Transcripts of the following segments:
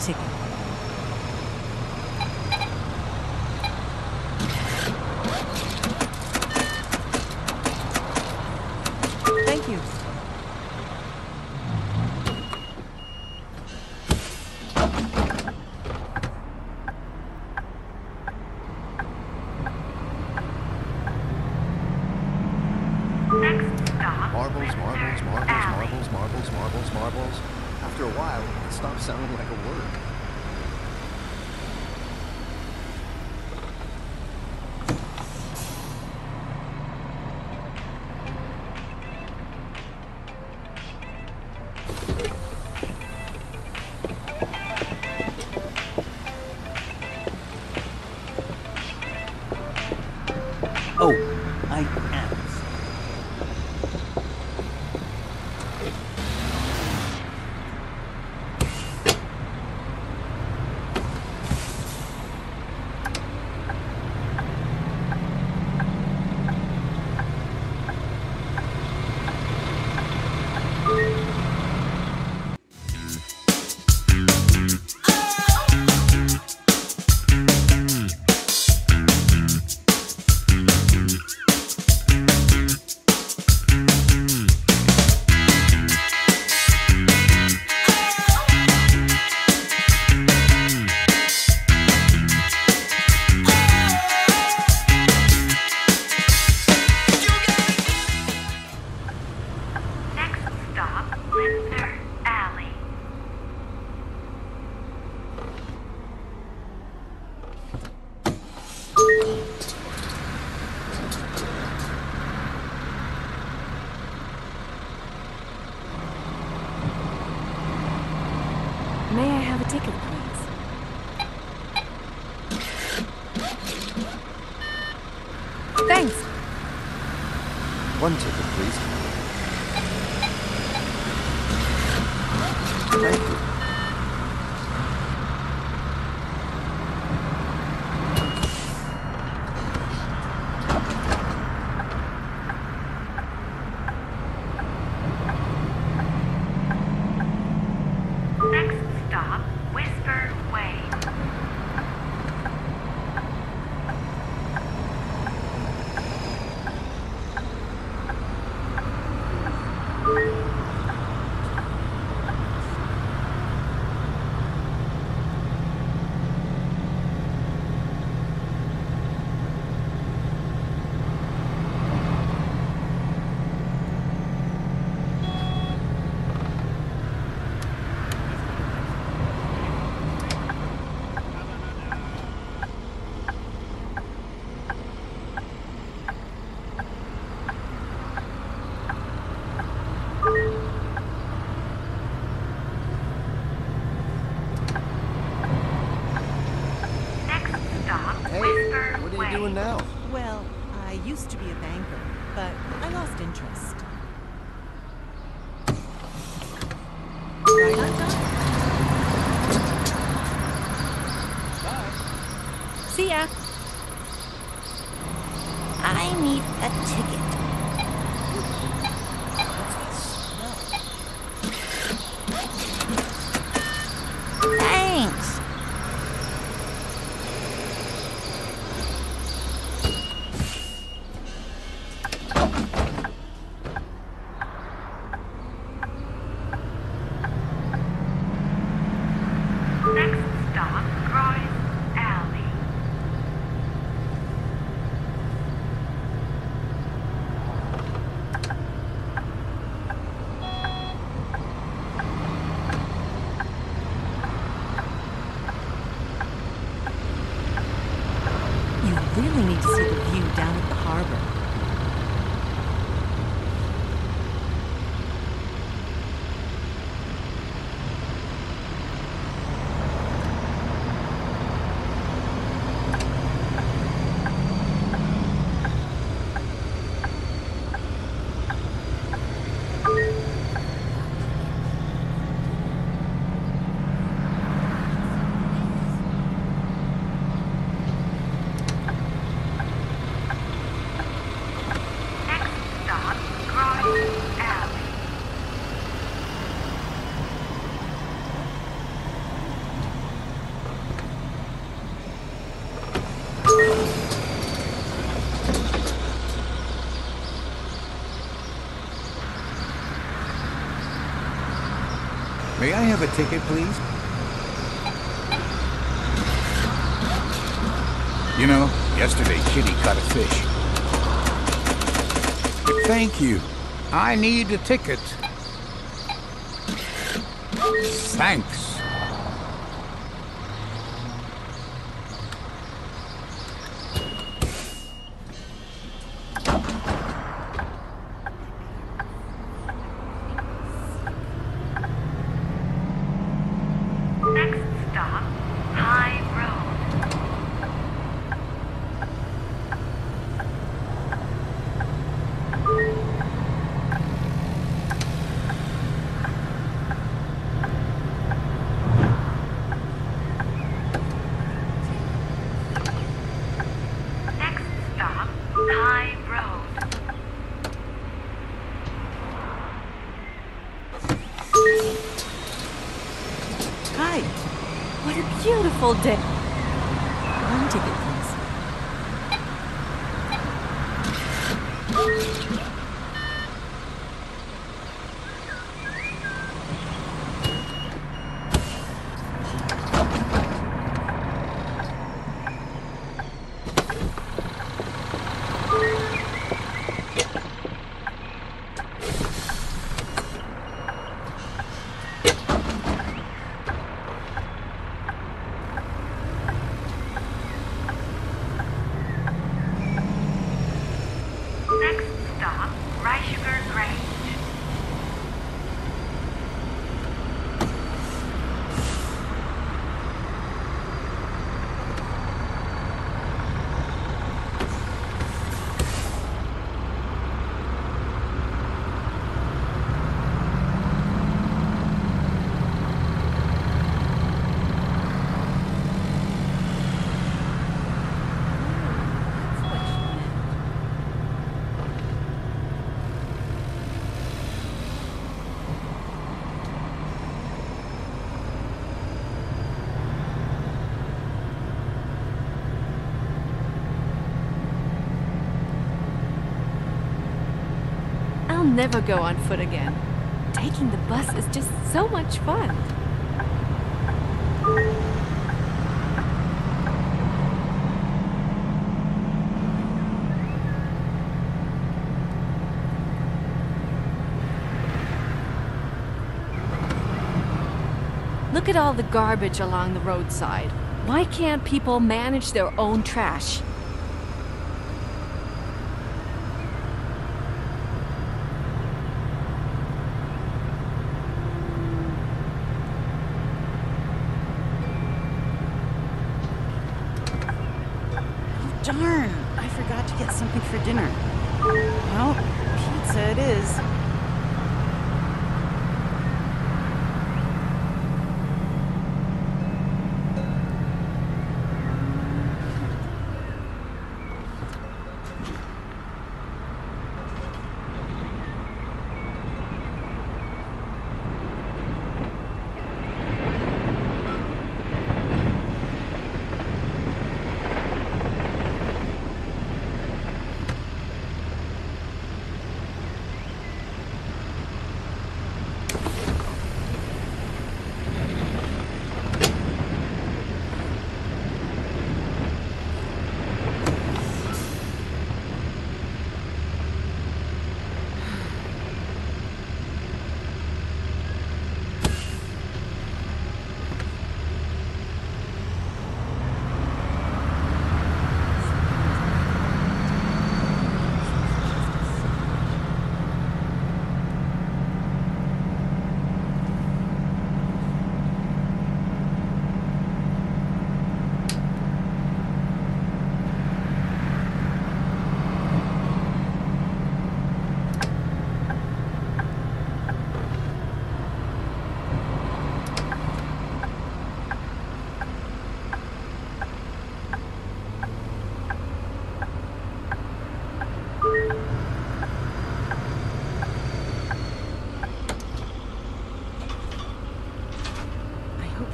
Sige. Thank you. Marbles. After a while, it stopped sounding like a word. Oh, I am. May I have a ticket, please? Thanks. One ticket, please. Thank you. Now? Well, I used to be a banker, but I lost interest. Bye. See ya. I need a ticket. Thanks. May I have a ticket, please? You know, yesterday Kitty caught a fish. Thank you. I need a ticket. Thanks. Full day. One ticket, Rice Sugar Grange. I'll never go on foot again. Taking the bus is just so much fun. Look at all the garbage along the roadside. Why can't people manage their own trash? Darn, I forgot to get something for dinner. Well, pizza it is.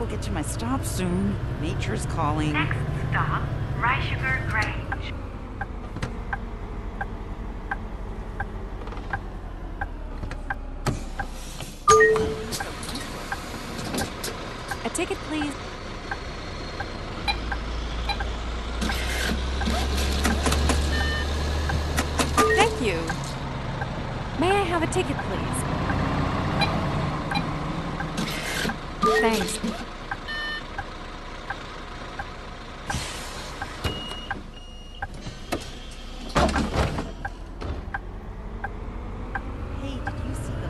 We'll get to my stop soon. Nature's calling. Next stop, Rice Sugar Grange. please. Thank you. May I have a ticket, please? Thanks.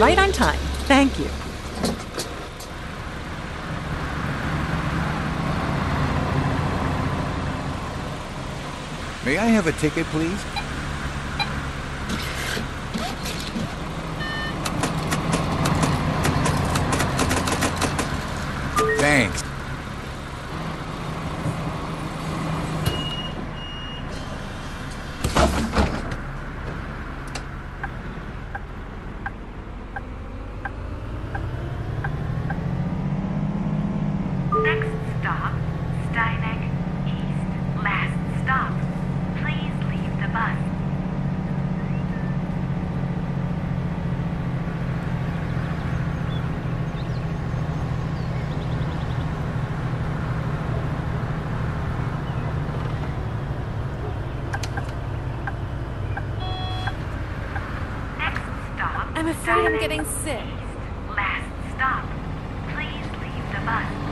Right on time. Thank you. May I have a ticket, please? Thanks. I'm afraid I'm getting sick. Last stop. Please leave the bus.